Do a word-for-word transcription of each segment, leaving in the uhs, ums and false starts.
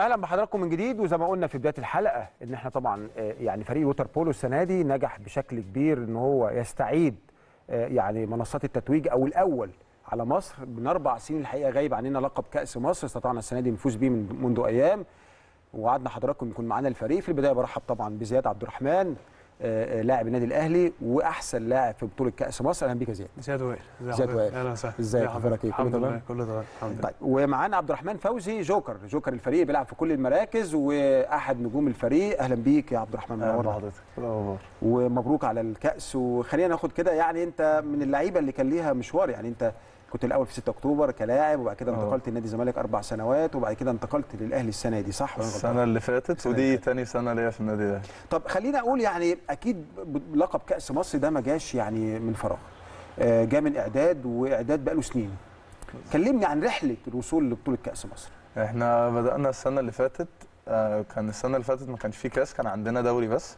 اهلا بحضراتكم من جديد. وزي ما قلنا في بدايه الحلقه ان احنا طبعا يعني فريق ووتر بولو السنه دي نجح بشكل كبير ان هو يستعيد يعني منصات التتويج او الاول على مصر. من اربع سنين الحقيقه غايب عننا لقب كاس مصر، استطعنا السنه دي نفوز بيه من منذ ايام، وعدنا حضراتكم يكون معانا الفريق. في البدايه برحب طبعا بزياد عبد الرحمن لاعب النادي الاهلي واحسن لاعب في بطوله كاس مصر. اهلا بيك يا زياد. زياد وائل. زياد وائل، اهلا وسهلا. ازيك حضرتك؟ كله تمام كله تمام الحمد لله. طيب، ومعانا عبد الرحمن فوزي، جوكر جوكر الفريق، بيلعب في كل المراكز واحد نجوم الفريق. اهلا بيك يا عبد الرحمن. منور حضرتك. منور ومبروك على الكاس. وخلينا ناخد كده، يعني انت من اللعيبه اللي كان ليها مشوار، يعني انت كنت الاول في ستة اكتوبر كلاعب، وبعد كده انتقلت لنادي الزمالك اربع سنوات، وبعد كده انتقلت للاهلي السنه دي، صح؟ السنه اللي فاتت، ودي ثاني سنه ليا في النادي الاهلي. طب خلينا اقول، يعني اكيد لقب كاس مصر ده ما جاش يعني من فراغ، جاء من اعداد، واعداد بقى له سنين. كلمني عن رحله الوصول لبطوله كاس مصر. احنا بدانا السنه اللي فاتت، كان السنه اللي فاتت ما كانش في كاس، كان عندنا دوري بس.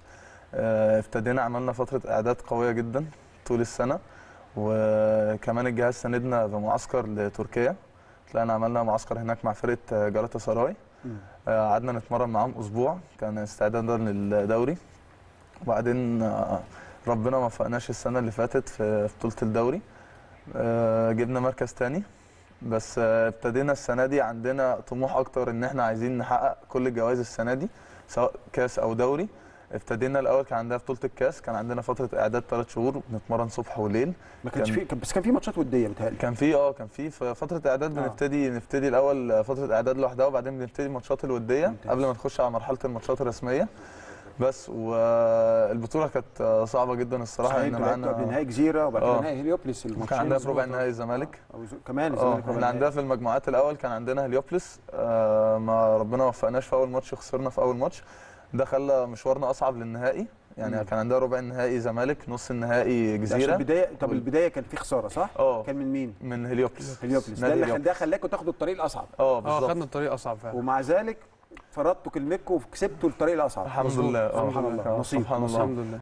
ابتدينا عملنا فتره اعداد قويه جدا طول السنه، وكمان الجهاز ساندنا بمعسكر لتركيا. طلعنا عملنا معسكر هناك مع فرقه جالاتاسراي، قعدنا نتمرن معاهم اسبوع، كان استعدادا للدوري. وبعدين ربنا ما وفقناش السنه اللي فاتت في بطوله الدوري، جبنا مركز تاني. بس ابتدينا السنه دي عندنا طموح اكتر، ان احنا عايزين نحقق كل الجوائز السنه دي سواء كاس او دوري. ابتدينا الاول كان عندنا بطوله الكاس، كان عندنا فتره اعداد ثلاث شهور، بنتمرن صبح وليل. ما كانش في كان... بس كان في ماتشات وديه بتهيألي. كان في اه كان في فتره اعداد. آه. بنبتدي نبتدي الاول فتره اعداد لوحدها، وبعدين بنبتدي الماتشات الوديه ممتاز. قبل ما نخش على مرحله الماتشات الرسميه بس. والبطوله كانت صعبه جدا الصراحه، ان معانا قبل نهائي جزيره، وبعد كده نهائي هليوبلس، كان عندنا في ربع نهائي الزمالك كمان. الزمالك كنا عندنا في المجموعات الاول كان عندنا هليوبلس، آه ما ربنا ما وفقناش في اول ماتش، خسرنا في اول ماتش. ده خلى مشوارنا اصعب للنهائي، يعني مم. كان عندها ربع النهائي زمالك، نص النهائي جزيره. البدايه طب وال... البدايه كان في خساره صح؟ اه كان من مين؟ من هليوبلس. هليوبلس ده اللي ده خلاكوا تاخدوا الطريق الاصعب. اه بالظبط، اه خدنا الطريق الاصعب فعلا، ومع ذلك فرضتوا كلمتكم وكسبتوا الطريق الاصعب. الحمد لله. سبحان الله. نصيب. سبحان الله. الحمد لله.